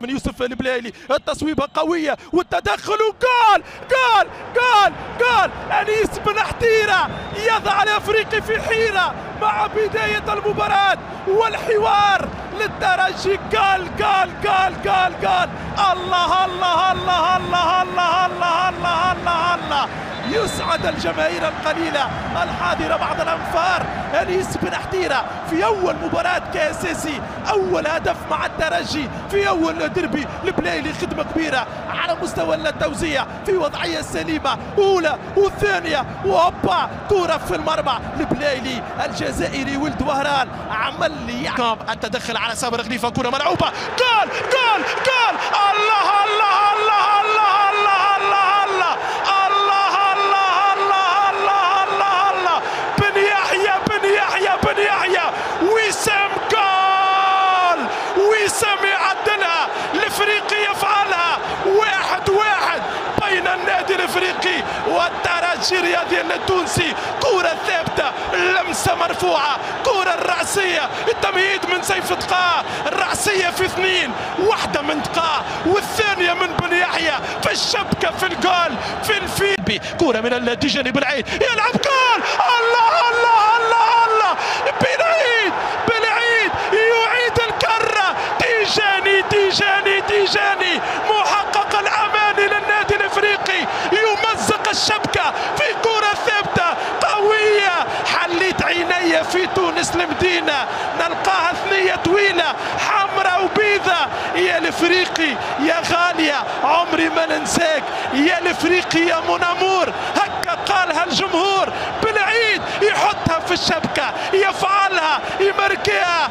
من يوسف البلايلي، التصويبه قويه والتدخل وجول جول جول جول. أنيس بن حطيرة يضع الافريقي في حيره مع بدايه المباراه والحوار للترجي. جول جول جول جول جول. الله الله الله الله الله الله الله الله الله. يسعد الجماهير القليله الحاضره بعد الانفار. أنيس بن حطيرة في اول مباراه كاساسي، اول هدف مع الترجي في اول دربي. البلايلي خدمه كبيره على مستوى التوزيع في وضعيه سليمه، اولى والثانيه وهوبا كره في المرمى. البلايلي الجزائري ولد وهران عمل لي التدخل على صابر غليفه، كره ملعوبه جول جول جول. الله الله الله الله الله الله الله الله الله الله الله الله الله. بن يحيى بن يحيى بن يحيى وسام جول، وسام يعدلها. الافريقي يفعلها 1-1 بين النادي الافريقي والترجي الرياضي التونسي. كره ثابته، لمسه مرفوعه، كره الرأسية، التمهيد من سيف دقاء، الرأسية في 2، واحدة من دقاء والثانية من بن يحيى في الشبكة في الجول في الفيبي. كرة من التجاني بالعيد يلعب جول. الله الله الله الله. بالعيد بالعيد يعيد الكرة. تيجاني تيجاني تيجاني محقق الأماني للنادي الإفريقي، يمزق الشبكة في كرة ثابتة قوية. حليت عيني في تونس المدينة، نلقاها ثنية طويلة حمراء وبيضة. يا الافريقي يا غالية عمري ما ننساك، يا الافريقي يا منامور، هكا قالها الجمهور. بالعيد يحطها في الشبكة، يفعلها، يمركيها.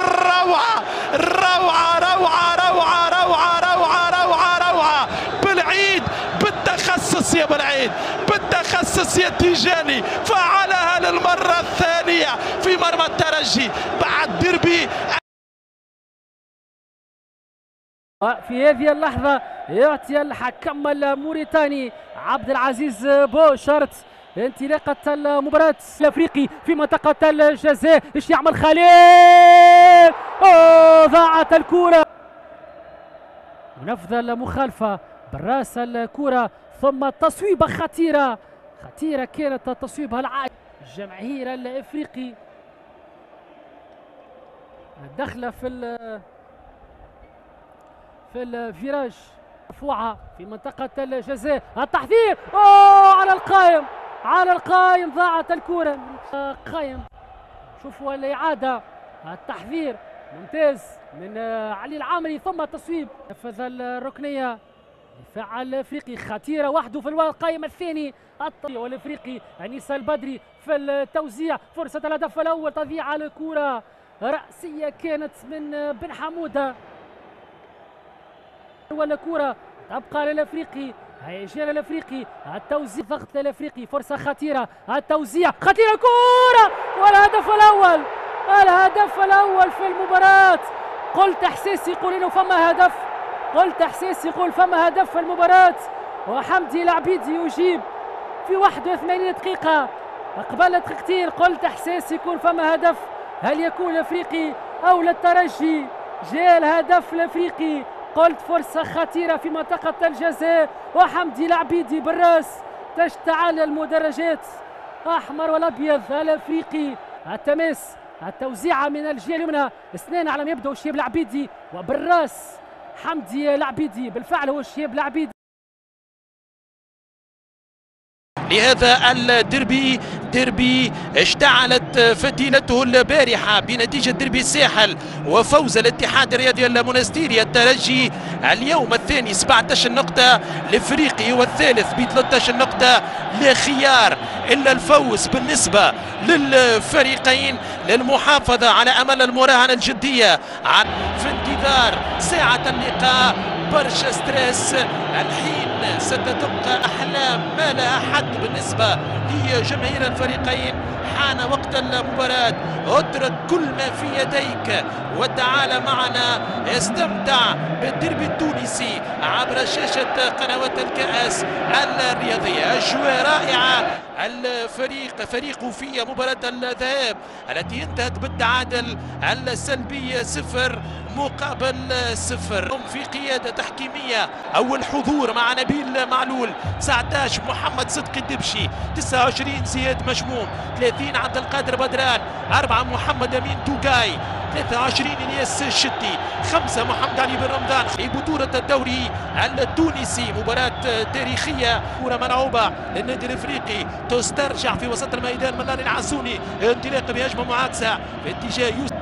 روعة روعة روعة روعة روعة روعة روعة روعة. بالعيد بالتخصص يا بالعيد بالتخصص يا تيجاني، فعلها للمرة الثانية في مرمى الترجي بعد ديربي. في هذه اللحظة يعطي الحكم الموريتاني عبد العزيز بوشارت انطلاقة المباراة. الافريقي في منطقة الجزاء، ايش يعمل خليل؟ ضاعت الكرة، ونفذ المخالفة بالراس الكرة، ثم تصويبة خطيرة خطيرة كانت تصويبها العائد. الجماهير الافريقي دخلة في الفيراج مرفوعة في منطقة الجزاء. التحذير على القائم، على القائم، ضاعت الكرة. قائم، شوفوا الإعادة. التحذير ممتاز من علي العامري، ثم تصويب نفذ الركنية. دفاع الافريقي خطيرة وحده في القائم الثاني. والافريقي أنيس البدري في التوزيع، فرصة الهدف الأول تضيع على كرة رأسية كانت من بن حمودة. ولا كرة تبقى للافريقي، هيجي للافريقي التوزيع، ضغط للافريقي، فرصة خطيرة، التوزيع خطيرة، كرة والهدف الأول، الهدف الأول في المباراة. قلت إحساسي قول إنه فما هدف، قلت إحساسي قول فما هدف في المباراة. وحمدي العبيدي يجيب في 81 دقيقة، قبل دقيقتين قلت إحساسي قول فما هدف. هل يكون الافريقي أو للترجي؟ جاء الهدف الافريقي، قلت فرصة خطيرة في منطقة الجزاء، وحمدي العبيدي بالراس تشتعل المدرجات أحمر والأبيض. الأفريقي التماس، التوزيعة من الجهة اليمنى، اثنين على ما يبدو الشياب العبيدي، وبالراس حمدي العبيدي، بالفعل هو الشياب العبيدي. لهذا الديربي، ديربي اشتعلت فتيلته البارحة بنتيجة ديربي الساحل وفوز الاتحاد الرياضي المونستيري. الترجي اليوم الثاني 17 نقطة، الافريقي والثالث ب 13 نقطة. لا خيار إلا الفوز بالنسبة للفريقين للمحافظة على أمل المراهنة الجدية. في انتظار ساعة اللقاء برشا ستريس، الحين ستبقى أحلام ما لها حد بالنسبة لجماهير الفريقين. حان وقت المباراة، اترك كل ما في يديك وتعال معنا استمتع بالديربي التونسي عبر شاشة قنوات الكأس الرياضية. أجواء رائعة، فريقه في مباراة الذهاب التي انتهت بالتعادل السلبي 0-0. في قيادة تحكيمية. أول حضور مع نبيل معلول، 19 محمد صدقي الدبشي، 29 زياد مشموم، 30 عبد القادر بدران، 4 محمد أمين توقاي، 23 الياس الشتي، 5 محمد علي بن رمضان. في بطولة الدوري التونسي مباراة تاريخية، كرة ملعوبة للنادي الافريقي تسترجع في وسط الميدان من العسوني، انطلاق بهجمة معاكسة في اتجاه يوسف.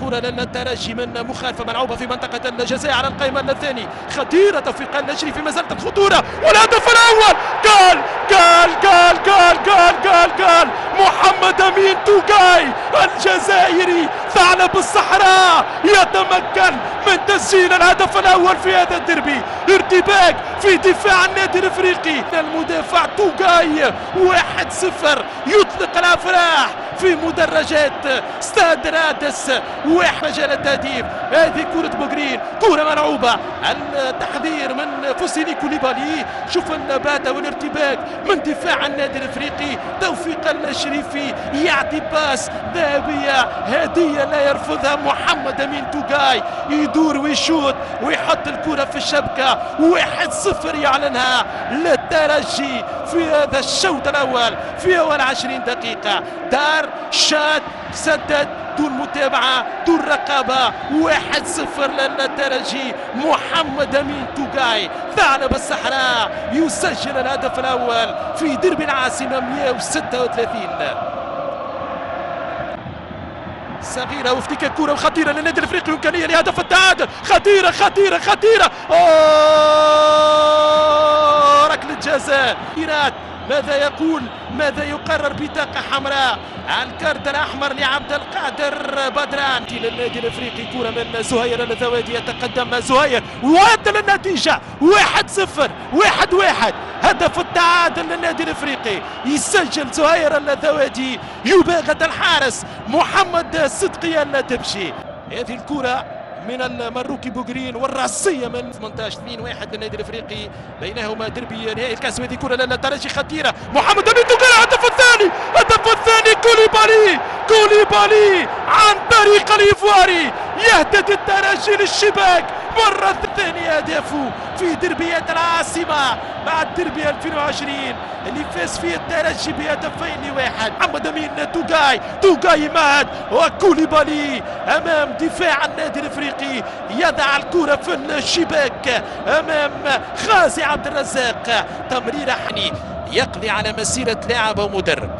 كرة للترجي من مخالفة ملعوبة في منطقة الجزاء على القيمة الثاني، خطيرة توفيق نجري في مزلة الخطورة، والهدف الأول. جول جول جول جول جول جول جول محمد أمين توقاي الجزائري، ثعلب الصحراء يتمكن من تسجيل الهدف الأول في هذا الديربي. ارتباك في دفاع النادي الافريقي، المدافع توقاي 1-0 يطلق الأفراح في مدرجات ستاد رادس ومجال التهديف. هذه كرة بوغرين، كرة ملعوبة، التحذير من فوسيري كوليبالي، شوف النباتة والارتباك من دفاع النادي الافريقي. توفيق الشريفي يعطي باس ذهبية، هدية لا يرفضها محمد أمين توقاي، يدور ويشوط ويحط الكرة في الشبكة. 1-0 يعلنها للترجي في هذا الشوط الأول في أول 20 دقيقة. دار شاد سدد دون متابعة دون رقابة. 1-0 للترجي. محمد أمين توقاي ثعلب الصحراء يسجل الهدف الأول في دربي العاصمة 136. صغيرة وافتكاك كرة وخطيرة للنادي الافريقي، امكانية لهدف التعادل، خطيرة خطيرة خطيرة. ركلة جزاء. ماذا يقول؟ ماذا يقرر؟ بطاقة حمراء، الكارت الأحمر لعبد القادر بدران للنادي الافريقي. كرة من زهير اللذوادي، يتقدم زهير ويعدل النتيجة 1-0 1-1. هدف التعادل للنادي الافريقي يسجل زهير اللذوادي، يباغت الحارس محمد صدقي الدبشي. هذه الكرة من المروكي بوغرين والرأسية من مونتاج تنين، 1 للنادي الافريقي، بينهما دربي نهائي الكاس. وهذه كرة للترجي خطيرة، محمد أمين توقاي الهدف الثاني، الهدف الثاني. كوليبالي عن طريق الإيفواري يهتدي الترجي للشباك مرة ثانية. هدفه في دربيات العاصمة بعد دربي 2020 اللي فاز فيه الترجي ب2-1. محمد أمين توقاي مات، وكوليبالي أمام دفاع النادي الافريقي يضع الكرة في الشباك أمام خازي عبد الرزاق. تمريرة حني يقضي على مسيرة لاعب ومدرب،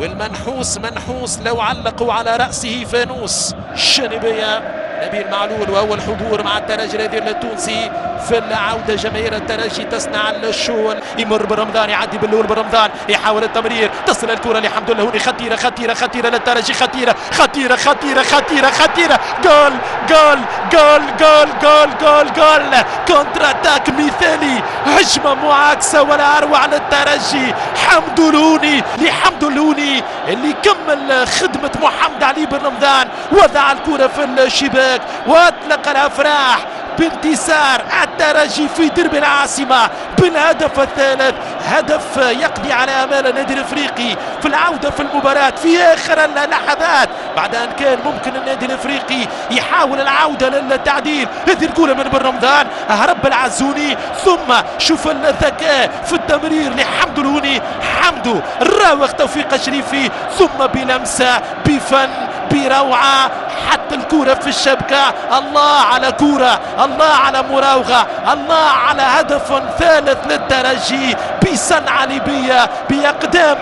والمنحوس منحوس لو علقوا على رأسه فانوس. شنبية نبيل معلول، وأول حضور مع الترجي الرياضي التونسي في العودة. جماهير الترجي تصنع الشغل، يمر برمضان، يعدي باللول برمضان، يحاول التمرير، تصل الكرة لحمد الله هوني، خطيرة خطيرة خطيرة للترجي، خطيرة خطيرة خطيرة خطيرة خطيرة. جول جول جول جول جول جول جول. كونتر اتاك مثالي، هجمة معاكسة ولا أروع للترجي. لحمد الله هوني اللي كمل خدمة محمد علي بن رمضان، وضع الكرة في الشباك واطلق الافراح بانتصار الترجي في دربي العاصمه بالهدف الثالث. هدف يقضي على امال النادي الافريقي في العوده في المباراه في اخر اللحظات، بعد ان كان ممكن النادي الافريقي يحاول العوده للتعديل. هذه الكره من بن رمضان، هرب العسوني، ثم شوف الذكاء في التمرير لحمد الهوني، حمدو راوغ توفيق الشريفي، ثم بلمسه بفن بروعه حط الكرة في الشبكة. الله على كرة، الله على مراوغة، الله على هدف ثالث للترجي بصنعة ليبية بأقدام